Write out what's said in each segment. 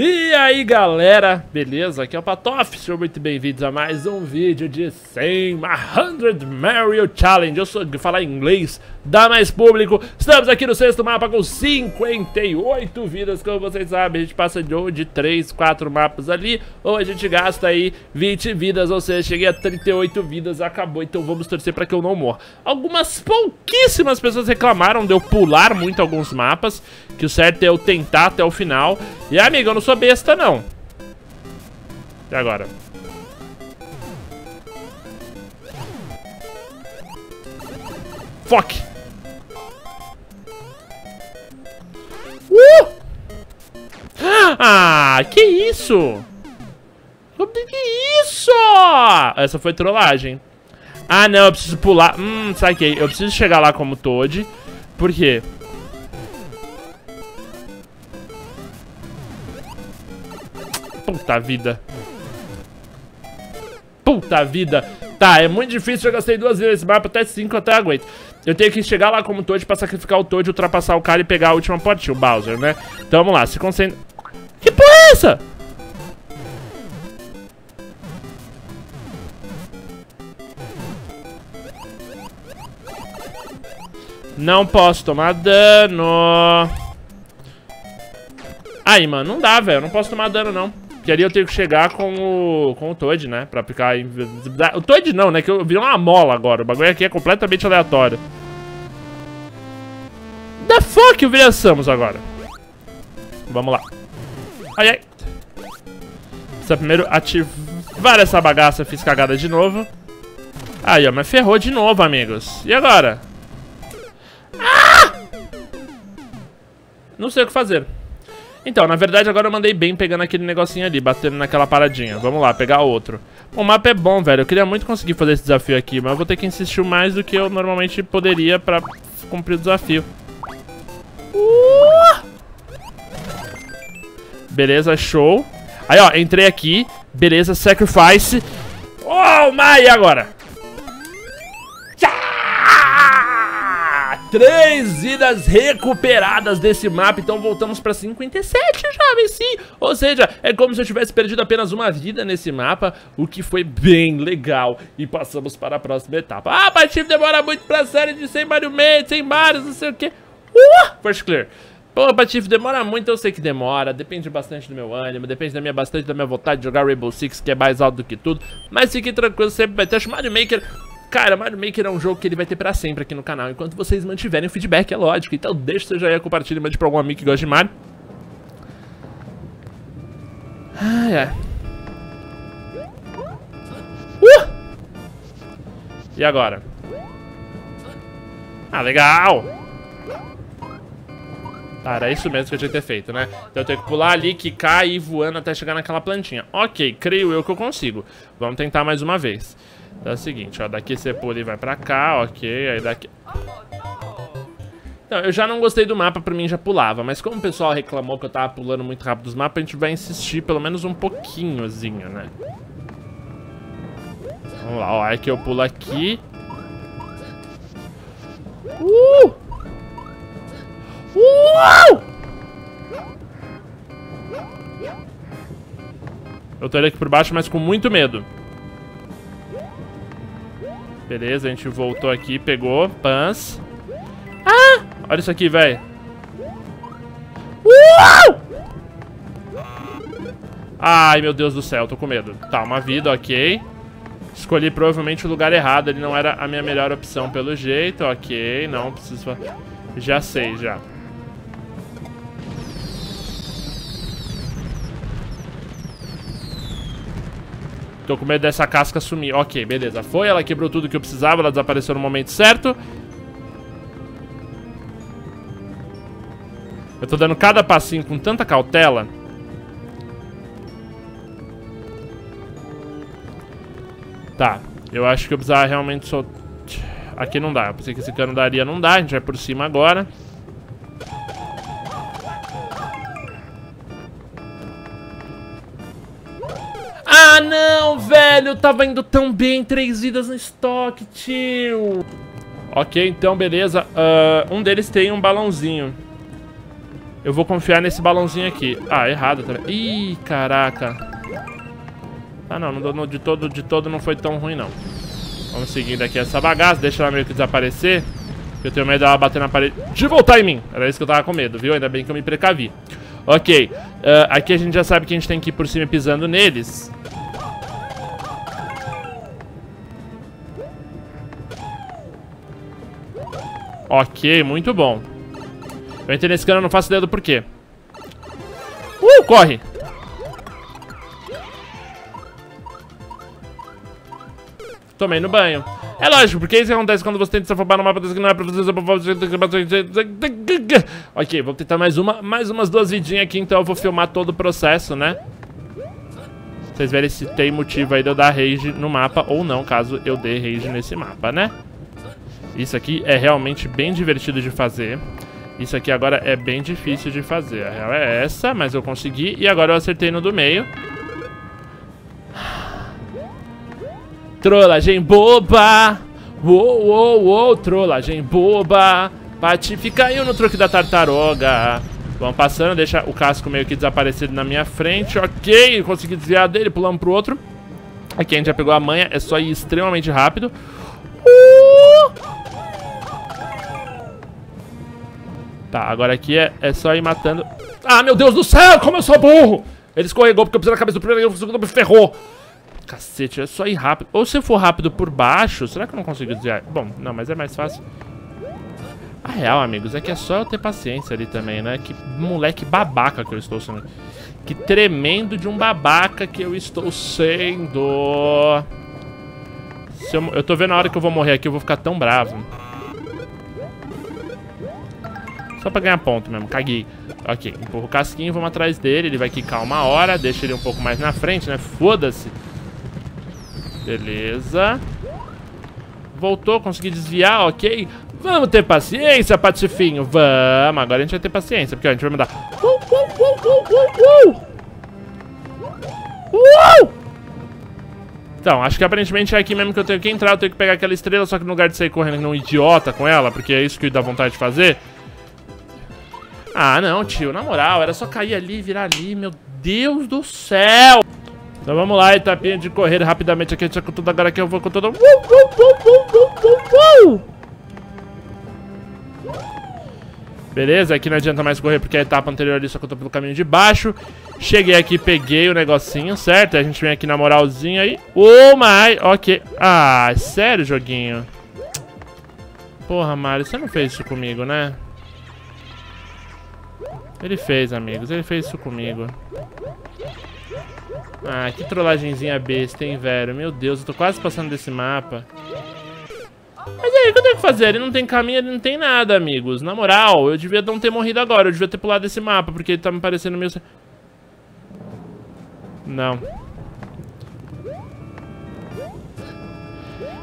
E aí galera, beleza? Aqui é o Patife, sejam muito bem-vindos a mais um vídeo de 100 Mario Challenge. Eu sou de falar inglês, dá mais público. Estamos aqui no sexto mapa com 58 vidas, como vocês sabem. A gente passa de onde? 3, 4 mapas ali, ou a gente gasta aí 20 vidas, ou seja, cheguei a 38 vidas, acabou. Então vamos torcer pra que eu não morra. Algumas pouquíssimas pessoas reclamaram de eu pular muito alguns mapas, que o certo é eu tentar até o final. E amigo, eu não sou besta não. E agora? Fuck! Ah, que isso? Que isso? Essa foi trollagem. Ah não, eu preciso pular. Saquei, eu preciso chegar lá como Toad. Por quê? Puta vida. Puta vida. Tá, é muito difícil, eu gastei 2 vezes esse mapa, até 5 eu até aguento. Eu tenho que chegar lá como Toad pra sacrificar o Toad, ultrapassar o cara e pegar a última portinha, o Bowser, né? Então vamos lá, se concentra. Que porra é essa? Não posso tomar dano. Aí, mano, não dá, velho, eu não posso tomar dano não. Que ali eu tenho que chegar com o Toad, né? Pra ficar... O Toad não, né? Que eu virei uma mola agora. O bagulho aqui é completamente aleatório. The fuck, eu virei a Samus agora. Vamos lá. Ai, ai. Precisa primeiro ativar essa bagaça. Fiz cagada de novo. Aí, ó. Mas ferrou de novo, amigos. E agora? Ah! Não sei o que fazer. Então, na verdade agora eu mandei bem pegando aquele negocinho ali, batendo naquela paradinha. Vamos lá, pegar outro. O mapa é bom, velho. Eu queria muito conseguir fazer esse desafio aqui, mas eu vou ter que insistir mais do que eu normalmente poderia pra cumprir o desafio. Beleza, show. Aí, ó, entrei aqui. Beleza, sacrifice. Oh, my, agora? 3 vidas recuperadas desse mapa, então voltamos pra 57, jovens, sim. Ou seja, é como se eu tivesse perdido apenas uma vida nesse mapa, o que foi bem legal. E passamos para a próxima etapa. Ah, Patife demora muito pra série de 100 Mario Mate, 100 Marios, não sei o que. First clear. Pô, Patife demora muito, eu sei que demora, depende bastante do meu ânimo, depende da minha vontade de jogar Rainbow Six, que é mais alto do que tudo. Mas fique tranquilo, sempre vai ter Mario Maker. Cara, Mario Maker é um jogo que ele vai ter pra sempre aqui no canal, enquanto vocês mantiverem o feedback, é lógico. Então deixa o seu joinha, compartilha, mande pra algum amigo que gosta de Mario. Ah, é. E agora? Ah, legal! Tá, era isso mesmo que eu tinha que ter feito, né? Então eu tenho que pular ali, quicar e ir voando até chegar naquela plantinha. Ok, creio eu que eu consigo. Vamos tentar mais uma vez. Então é o seguinte, ó, daqui você pula e vai pra cá, ok, aí daqui... Não, eu já não gostei do mapa, pra mim já pulava, mas como o pessoal reclamou que eu tava pulando muito rápido os mapas, a gente vai insistir pelo menos um pouquinhozinho, né? Vamos lá, ó, aí que eu pulo aqui. Eu tô olhando aqui por baixo, mas com muito medo. Beleza, a gente voltou aqui, pegou, pans. Ah! Olha isso aqui, velho. Ai, meu Deus do céu, tô com medo. Tá, uma vida, ok. Escolhi provavelmente o lugar errado, ele não era a minha melhor opção pelo jeito, ok. Não, preciso... Já sei, já. Tô com medo dessa casca sumir. Ok, beleza. Foi, ela quebrou tudo que eu precisava, ela desapareceu no momento certo. Eu tô dando cada passinho com tanta cautela. Tá, eu acho que eu precisava realmente só... Aqui não dá, eu pensei que esse cano daria, não dá. A gente vai por cima agora. Ah, não, velho, eu tava indo tão bem, 3 vidas no estoque, tio. Ok, então, beleza. Um deles tem um balãozinho. Eu vou confiar nesse balãozinho aqui. Ah, errado também. Ih, caraca. Ah, não, de todo não foi tão ruim, não. Vamos seguindo aqui essa bagaça. Deixa ela meio que desaparecer. Eu tenho medo dela bater na parede. De voltar em mim. Era isso que eu tava com medo, viu? Ainda bem que eu me precavi. Ok. Aqui a gente já sabe que a gente tem que ir por cima pisando neles. Ok, muito bom. Eu entrei nesse cano, eu não faço ideia do porquê. Corre! Tomei no banho. É lógico, porque isso acontece quando você tenta se afobar no mapa das que não é pra você. Ok, vou tentar mais umas 2 vidinhas aqui, então eu vou filmar todo o processo, né? Vocês verem se tem motivo aí de eu dar rage no mapa ou não, caso eu dê rage nesse mapa, né? Isso aqui é realmente bem divertido de fazer. Isso aqui agora é bem difícil de fazer. A real é essa, mas eu consegui. E agora eu acertei no do meio. Trollagem boba. Uou, uou, uou. Trollagem boba. Patife caiu no truque da tartaruga. Vamos passando, deixa o casco meio que desaparecido na minha frente. Ok, consegui desviar dele, pulamos pro outro. Aqui a gente já pegou a manha, é só ir extremamente rápido. Tá, agora aqui é só ir matando. Ah, meu Deus do céu, como eu sou burro! Ele escorregou porque eu pisei na cabeça do primeiro e o segundo me ferrou. Cacete, é só ir rápido. Ou se eu for rápido por baixo, será que eu não consigo desviar? Bom, não, mas é mais fácil. A real, amigos, é que é só eu ter paciência ali também, né? Que moleque babaca que eu estou sendo. Que tremendo de um babaca que eu estou sendo. Se eu tô vendo a hora que eu vou morrer aqui, eu vou ficar tão bravo. Só pra ganhar ponto mesmo, caguei. Ok, empurro o casquinho, vamos atrás dele. Ele vai quicar uma hora, deixa ele um pouco mais na frente, né? Foda-se. Beleza. Voltou, consegui desviar, ok. Vamos ter paciência, Patifinho. Vamos, agora a gente vai ter paciência. Porque ó, a gente vai mandar. Então, acho que aparentemente é aqui mesmo que eu tenho que entrar. Eu tenho que pegar aquela estrela, só que no lugar de sair correndo não idiota com ela, porque é isso que dá vontade de fazer. Ah, não, tio, na moral, era só cair ali e virar ali, meu Deus do céu! Então vamos lá, etapinha de correr rapidamente aqui, com tudo, agora que eu vou com todo... Beleza, aqui não adianta mais correr porque a etapa anterior ali só que eu tô pelo caminho de baixo. Cheguei aqui, peguei o negocinho, certo? A gente vem aqui na moralzinha aí. Oh my, ok. Ah, sério, joguinho? Porra, Mario, você não fez isso comigo, né? Ele fez, amigos, ele fez isso comigo. Ah, que trollagenzinha besta, hein, velho. Meu Deus, eu tô quase passando desse mapa. Mas aí, o que eu tenho que fazer? Ele não tem caminho, ele não tem nada, amigos. Na moral, eu devia não ter morrido agora. Eu devia ter pulado esse mapa, porque ele tá me parecendo meio... Não.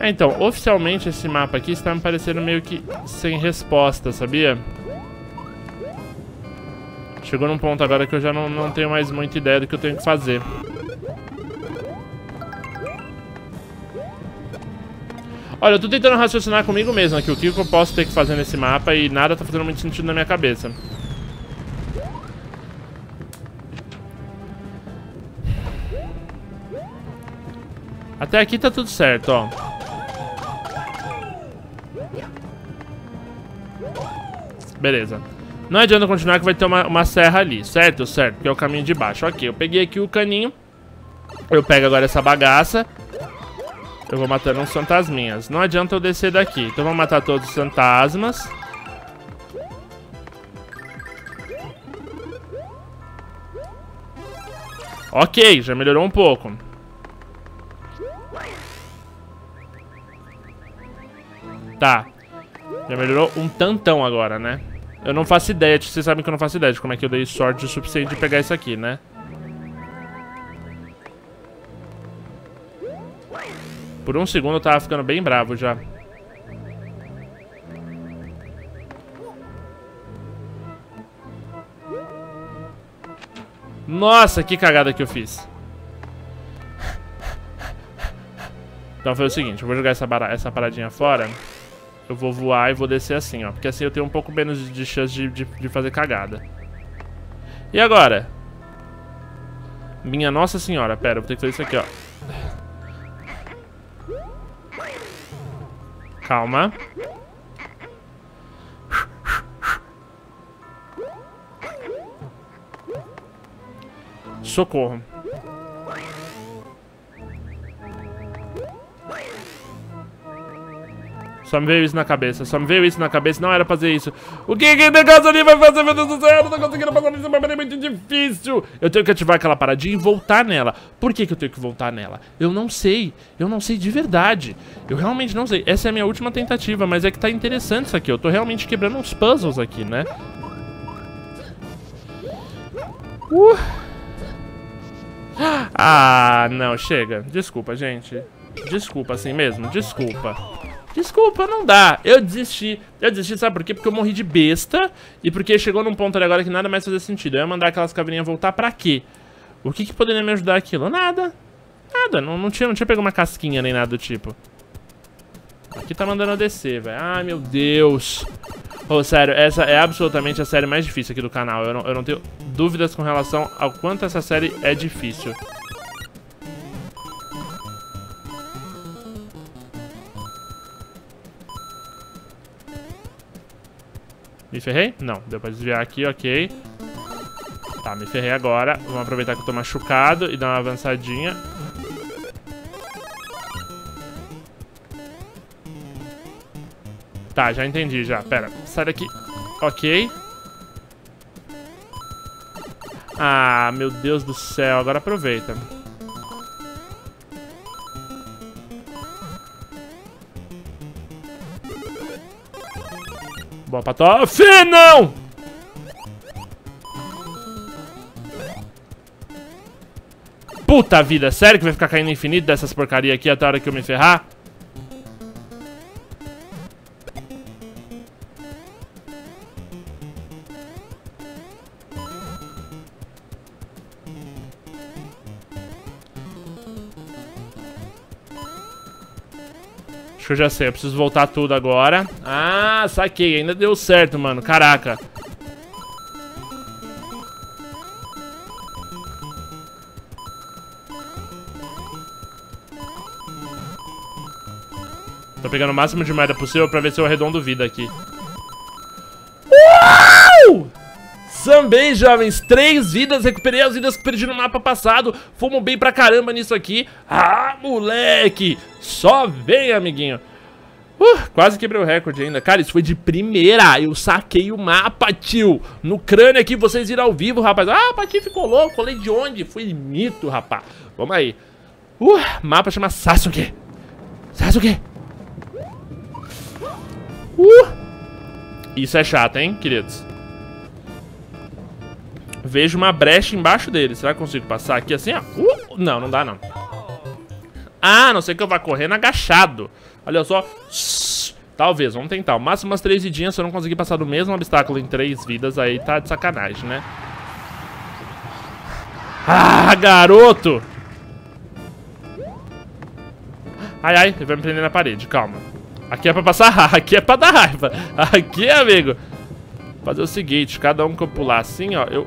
É, então, oficialmente esse mapa aqui está me parecendo meio que sem resposta, sabia? Chegou num ponto agora que eu já não tenho mais muita ideia do que eu tenho que fazer. Olha, eu tô tentando raciocinar comigo mesmo aqui. O que eu posso ter que fazer nesse mapa e nada tá fazendo muito sentido na minha cabeça. Até aqui tá tudo certo, ó. Beleza. Não adianta continuar que vai ter uma serra ali, certo? Certo, porque é o caminho de baixo. Ok, eu peguei aqui o caninho. Eu pego agora essa bagaça. Eu vou matando uns fantasminhas. Não adianta eu descer daqui. Então vou matar todos os fantasmas. Ok, já melhorou um pouco. Tá. Já melhorou um tantão agora, né? Eu não faço ideia, vocês sabem que eu não faço ideia de como é que eu dei sorte o suficiente de pegar isso aqui, né? Por um segundo eu tava ficando bem bravo já. Nossa, que cagada que eu fiz. Então foi o seguinte, eu vou jogar essa paradinha fora. Eu vou voar e vou descer assim, ó. Porque assim eu tenho um pouco menos de chance de fazer cagada. E agora? Minha Nossa Senhora. Pera, eu vou ter que fazer isso aqui, ó. Calma. Socorro. Só me veio isso na cabeça, não era fazer isso. O que negócio ali vai fazer, meu Deus do céu? Eu não tô conseguindo passar nesse mapa, é muito difícil. Eu tenho que ativar aquela paradinha e voltar nela. Por que que eu tenho que voltar nela? Eu não sei, de verdade. Eu realmente não sei, essa é a minha última tentativa. Mas é que tá interessante isso aqui, eu tô realmente quebrando uns puzzles aqui, né? Ah, não, chega. Desculpa, gente. Desculpa, assim mesmo, desculpa. Desculpa, não dá. Eu desisti. Sabe por quê? Porque eu morri de besta. E porque chegou num ponto ali agora que nada mais fazia sentido. Eu ia mandar aquelas caveirinhas voltar pra quê? O que que poderia me ajudar aquilo? Nada. Nada, não tinha pego uma casquinha nem nada do tipo. Aqui tá mandando eu descer, velho. Ai, meu Deus. Oh, sério, essa é absolutamente a série mais difícil aqui do canal. Eu não tenho dúvidas com relação ao quanto essa série é difícil. Me ferrei? Não, deu pra desviar aqui, ok. Tá, me ferrei agora. Vamos aproveitar que eu tô machucado e dar uma avançadinha. Tá, já entendi, já. Pera, sai daqui. Ok. Ah, meu Deus do céu. Agora aproveita. Boa, Patife, não! Puta vida, sério que vai ficar caindo infinito dessas porcaria aqui até a hora que eu me ferrar? Acho que eu já sei, eu preciso voltar tudo agora. Ah, saquei, ainda deu certo, mano. Caraca. Tô pegando o máximo de merda possível pra ver se eu arredondo vida aqui. Uau! Também, jovens, 3 vidas, recuperei as vidas que perdi no mapa passado. Fomos bem pra caramba nisso aqui. Ah, moleque, só vem, amiguinho. Quase quebrei o recorde ainda. Cara, isso foi de primeira, eu saquei o mapa, tio. No crânio aqui, vocês viram ao vivo, rapaz. Ah, Patife ficou louco, colei de onde? Foi mito, rapaz. Vamos aí. Mapa chama Sasuke. Isso é chato, hein, queridos. Vejo uma brecha embaixo dele. Será que eu consigo passar aqui assim? Não, não dá não. Ah, não sei que eu vá correndo agachado. Olha só. Talvez, vamos tentar. O máximo umas 3 vidinhas. Se eu não conseguir passar do mesmo obstáculo em 3 vidas, aí tá de sacanagem, né? Ah, garoto! Ai, ai, ele vai me prender na parede, calma. Aqui é pra passar, aqui é pra dar raiva. Aqui, amigo. Vou fazer o seguinte, cada um que eu pular assim, ó, eu...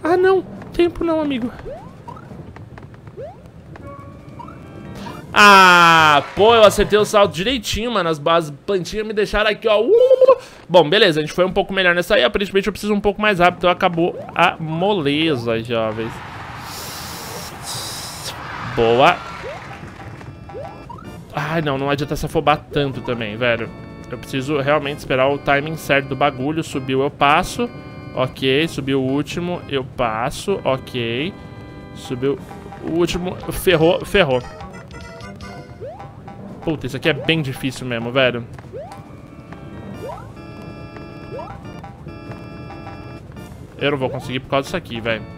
Ah, não. Tempo não, amigo. Ah, pô, eu acertei o salto direitinho, mano. As plantinhas me deixaram aqui, ó. Bom, beleza. A gente foi um pouco melhor nessa aí. Aparentemente eu preciso um pouco mais rápido. Então acabou a moleza, jovens. Boa. Ai, não. Não adianta se afobar tanto também, velho. Eu preciso realmente esperar o timing certo do bagulho. Subiu, eu passo. Ok, subiu o último, eu passo. Ok. Subiu o último, ferrou, ferrou. Puta, isso aqui é bem difícil mesmo, velho. Eu não vou conseguir por causa disso aqui, velho.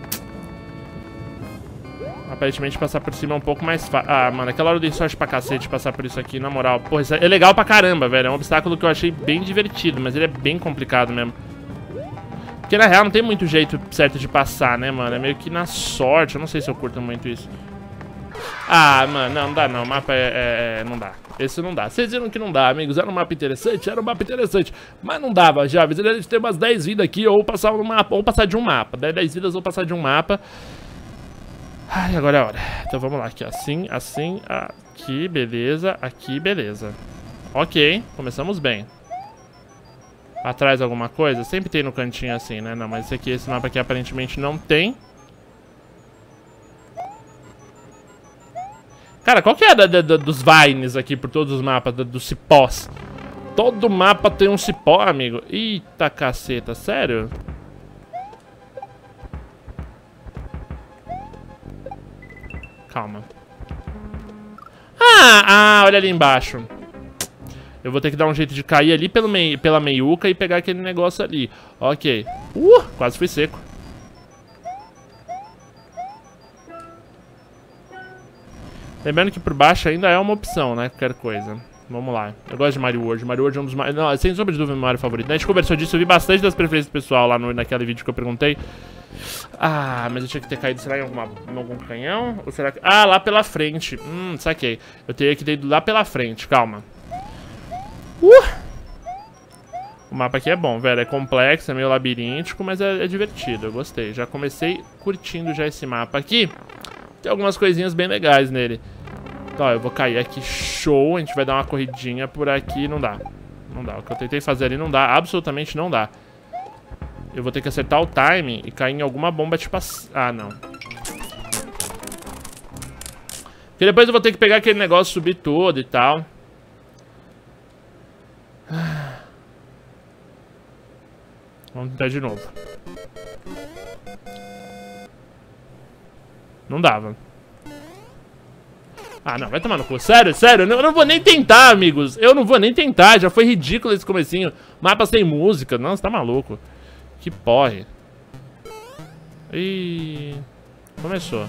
Aparentemente passar por cima é um pouco mais fácil. Ah, mano, aquela hora eu dei sorte pra cacete passar por isso aqui, na moral. Porra, isso é legal pra caramba, velho. É um obstáculo que eu achei bem divertido, mas ele é bem complicado mesmo. Porque na real não tem muito jeito certo de passar, né, mano? É meio que na sorte, eu não sei se eu curto muito isso. Ah, mano, não dá não, o mapa não dá. Esse não dá, vocês viram que não dá, amigos. Era um mapa interessante? Era um mapa interessante. Mas não dava, Javes, ele tem umas 10 vidas aqui. Ou passar no mapa, ou passar de um mapa. 10 vidas ou passar de um mapa. Ai, agora é a hora. Então vamos lá, aqui, assim, assim. Aqui, beleza, aqui, beleza. Ok, começamos bem. Atrás alguma coisa? Sempre tem no cantinho assim, né? Não, mas esse aqui, esse mapa aqui aparentemente não tem. Cara, qual que é a dos vines aqui por todos os mapas, dos cipós? Todo mapa tem um cipó, amigo. Eita caceta, sério? Calma. Ah, olha ali embaixo. Eu vou ter que dar um jeito de cair ali pela meiuca e pegar aquele negócio ali. Ok. Quase fui seco. Lembrando que por baixo ainda é uma opção, né? Qualquer coisa. Vamos lá. Eu gosto de Mario World. Mario World é um dos mais... Não, sem sombra de dúvida, meu Mario favorito. A gente conversou disso, eu vi bastante das preferências do pessoal lá naquele vídeo que eu perguntei. Ah, mas eu tinha que ter caído, será, em algum canhão? Ou será que... Ah, lá pela frente. Saquei. Eu teria que ter ido lá pela frente, calma. O mapa aqui é bom, velho. É complexo, é meio labiríntico, mas é divertido. Eu gostei. Já comecei curtindo já esse mapa aqui. Tem algumas coisinhas bem legais nele. Então, ó, eu vou cair aqui, show. A gente vai dar uma corridinha por aqui. Não dá. Não dá. O que eu tentei fazer ali não dá. Absolutamente não dá. Eu vou ter que acertar o timing e cair em alguma bomba tipo assim. Ah, não. Porque depois eu vou ter que pegar aquele negócio, subir tudo e tal. Vamos tentar de novo. Não dava. Ah, não, vai tomar no cu. Sério, sério, eu não vou nem tentar, amigos. Eu não vou nem tentar, já foi ridículo esse comecinho. Mapa sem música, não, você tá maluco. Que porre. Ih, começou.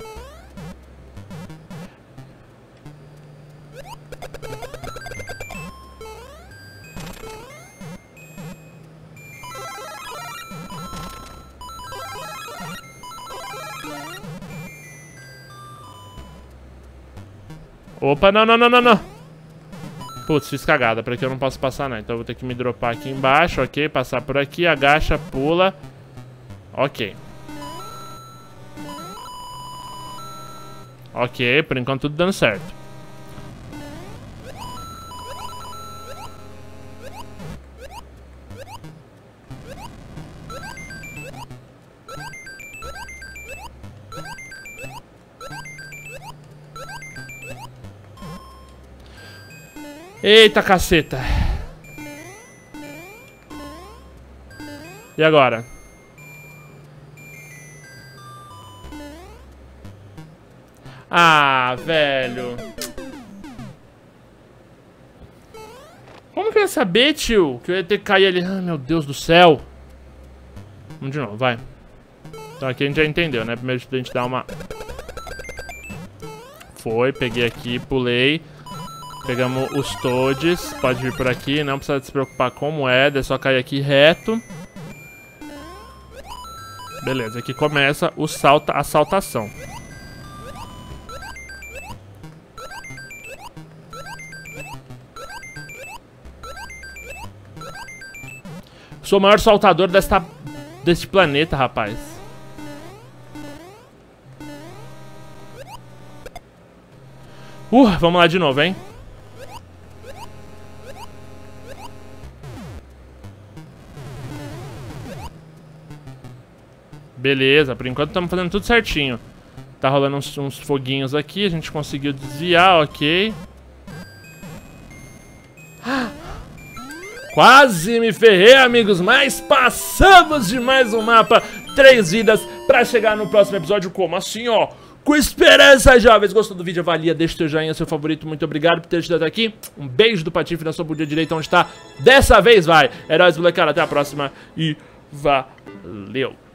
Opa, não, não, não, não, não. Putz, fiz cagada, pra que eu não posso passar, não. Então eu vou ter que me dropar aqui embaixo, ok. Passar por aqui, agacha, pula. Ok. Ok, por enquanto tudo dando certo. Eita caceta. E agora? Ah, velho. Como que eu ia saber, tio? Que eu ia ter que cair ali. Ah, meu Deus do céu. Vamos de novo, vai. Então aqui a gente já entendeu, né? Primeiro a gente dá uma... Foi, peguei aqui, pulei. Pegamos os toads, pode vir por aqui, não precisa se preocupar com moeda, é só cair aqui reto. Beleza, aqui começa o a saltação. Sou o maior saltador deste planeta, rapaz. Vamos lá de novo, hein? Beleza, por enquanto estamos fazendo tudo certinho. Tá rolando uns foguinhos aqui, a gente conseguiu desviar, ok. Quase me ferrei, amigos, mas passamos de mais um mapa. 3 vidas pra chegar no próximo episódio como assim, ó. Com esperança, jovens. Gostou do vídeo? Avalia, deixa o teu joinha, seu favorito. Muito obrigado por ter estado aqui. Um beijo do Patife na sua bunda direita, onde tá. Dessa vez vai. Heróis Blackout, até a próxima e valeu.